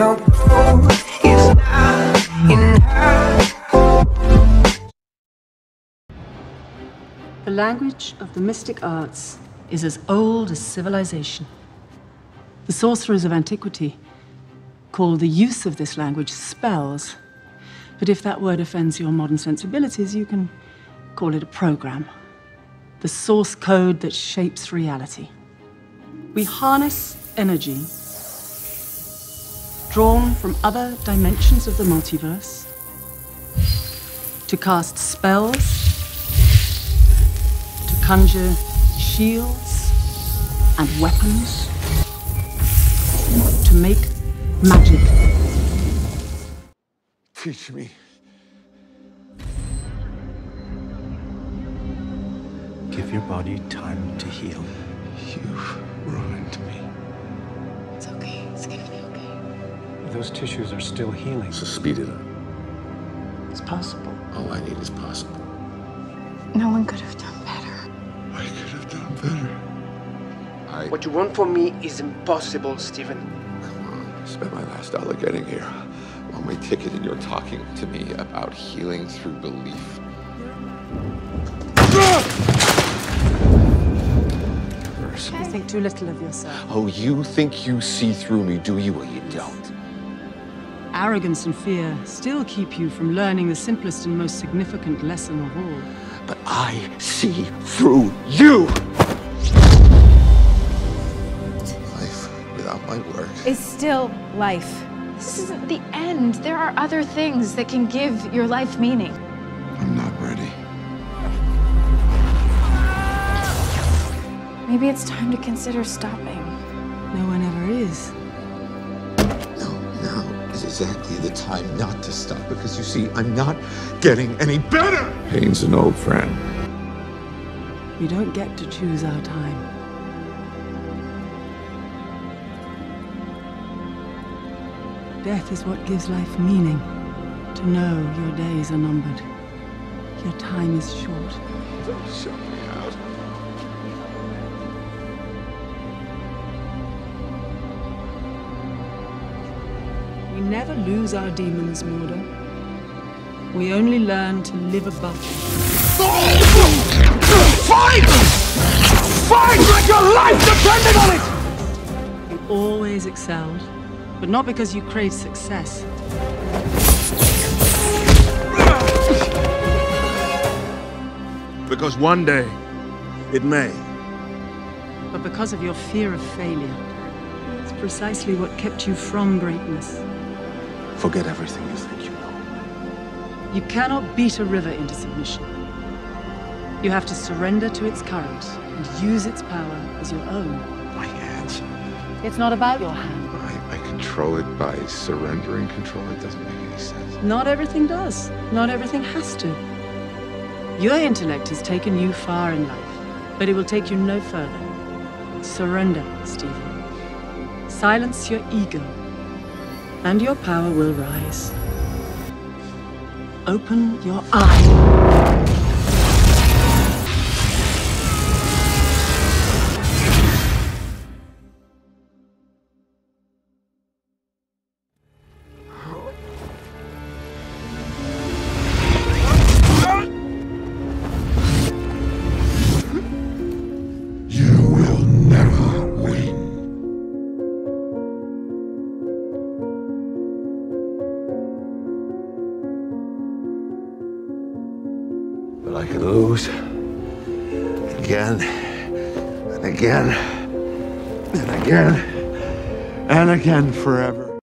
no more is not in her. The language of the mystic arts is as old as civilization. The sorcerers of antiquity called the use of this language spells. But if that word offends your modern sensibilities, you can call it a program. The source code that shapes reality. We harness energy drawn from other dimensions of the multiverse to cast spells, to conjure shields and weapons, to make magic. Teach me. Give your body time to heal. You've ruined me. It's okay. It's gonna be okay. Those tissues are still healing. So speed it up. It's possible. All I need is possible. No one could have done better. I could have done better. What you want from me is impossible, Stephen. Come on. I spent my last dollar getting here. On my ticket, and you're talking to me about healing through belief. You think too little of yourself. Oh, you think you see through me, do you? Well, you don't. Arrogance and fear still keep you from learning the simplest and most significant lesson of all. But I see through you! Life without my work is still life. This isn't the end. There are other things that can give your life meaning. I'm not ready. Maybe it's time to consider stopping. No one ever is. No, now is exactly the time not to stop, because you see, I'm not getting any better! Pain's an old friend. We don't get to choose our time. Death is what gives life meaning. To know your days are numbered. Your time is short. Don't shut me out. We never lose our demons, Mordo. We only learn to live above them. Oh! Fight! Fight like your life depended on it! You always excelled. But not because you crave success. Because one day, it may. But because of your fear of failure, it's precisely what kept you from greatness. Forget everything you think you know. You cannot beat a river into submission. You have to surrender to its current and use its power as your own. My hands. It's not about your hands. I control it by surrendering control. It doesn't make any sense. Not everything does. Not everything has to. Your intellect has taken you far in life, but it will take you no further. Surrender, Stephen. Silence your ego, and your power will rise. Open your eyes. But I could lose again, and again, and again, and again forever.